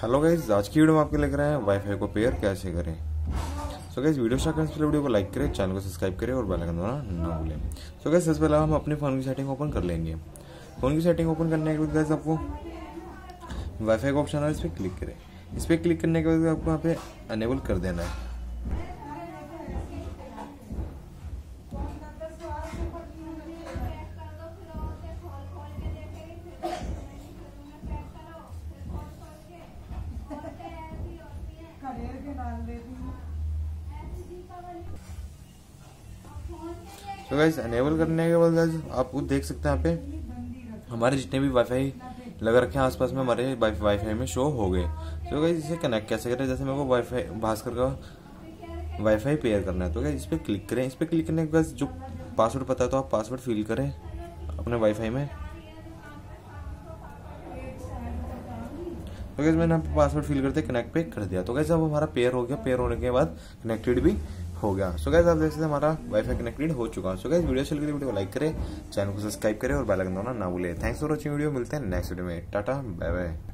Hello guys, आज की video में आपके लग रहा है वाईफाई को पेयर कैसे करें। सो गाइस, वीडियो स्टार्ट करने से पहले वीडियो को लाइक करें, चैनल को सब्सक्राइब करें और बेल आइकन दबाना ना भूलें। सो गाइस, सबसे पहले हम अपने फ़ोन की सेटिंग ओपन कर लेंगे। फ़ोन की सेटिंग ओपन करने के बाद गाइस आपको वाईफाई का ऑप्शन है, इस पर क्लिक करें। इस पर क्लिक करने के बाद आपको यहाँ पे अनेबल कर देना है। तो गाइस, अनेबल करने के बाद गाइस आप देख सकते हैं यहाँ पे हमारे जितने भी वाईफाई लगा रखे हैं आसपास में, हमारे वाईफाई में शो हो गए। तो गाइस, इसे कनेक्ट कैसे करें। जैसे मेरे को वाईफाई भास्कर का वाईफाई पेयर करना है, तो गाइस इस पर क्लिक करें। इस पर क्लिक करने के बाद जो पासवर्ड पता है तो आप पासवर्ड फिल करें अपने वाईफाई में। तो गाइस, मैंने यहाँ पे पासवर्ड फिल करते कनेक्ट पे कर दिया। तो गाइस, अब हमारा पेयर हो गया। पेयर होने के बाद कनेक्टेड भी हो गया। सो गाइस, आप देख सकते हैं हमारा वाईफाई कनेक्टेड हो चुका है। सो गाइस, वीडियो अच्छी लगी वीडियो को लाइक करें, चैनल को सब्सक्राइब करें और बेल आइकन दबाना ना भूलें। थैंक्स फॉर वॉचिंग वीडियो, मिलते हैं नेक्स्ट वीडियो में। Tata, bye bye.